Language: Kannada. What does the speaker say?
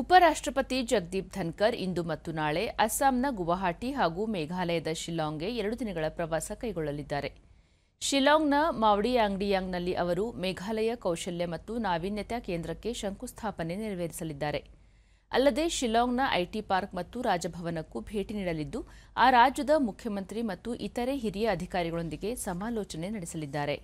ಉಪರಾಷ್ಟ್ರಪತಿ ಜಗದೀಪ್ ಧನಕರ್ ಇಂದು ಮತ್ತು ನಾಳೆ ಅಸ್ಸಾಂನ ಗುವಾಹಾಟಿ ಹಾಗೂ ಮೇಘಾಲಯದ ಶಿಲಾಂಗ್ಗೆ 2 ದಿನಗಳ ಪ್ರವಾಸ ಕೈಗೊಳ್ಳಲಿದ್ದಾರೆ. ಶಿಲಾಂಗ್ನ ಮವಡಿಯಾಂಗಿಯಾಂಗ್ನಲ್ಲಿ ಅವರು ಮೇಘಾಲಯ ಕೌಶಲ್ಯ ಮತ್ತು ನಾವೀನ್ಯತಾ ಕೇಂದ್ರಕ್ಕೆ ಶಂಕುಸ್ಥಾಪನೆ ನೆರವೇರಿಸಲಿದ್ದಾರೆ. ಅಲ್ಲದೆ ಶಿಲಾಂಗ್ನ ಐಟಿ ಪಾರ್ಕ್ ಮತ್ತು ರಾಜಭವನಕ್ಕೂ ಭೇಟಿ ನೀಡಲಿದ್ದು ಆ ರಾಜ್ಯದ ಮುಖ್ಯಮಂತ್ರಿ ಮತ್ತು ಇತರೆ ಹಿರಿಯ ಅಧಿಕಾರಿಗಳೊಂದಿಗೆ ಸಮಾಲೋಚನೆ ನಡೆಸಲಿದ್ದಾರೆ.